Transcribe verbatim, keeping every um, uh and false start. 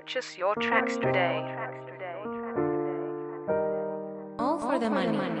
Purchase your tracks today. All for the money.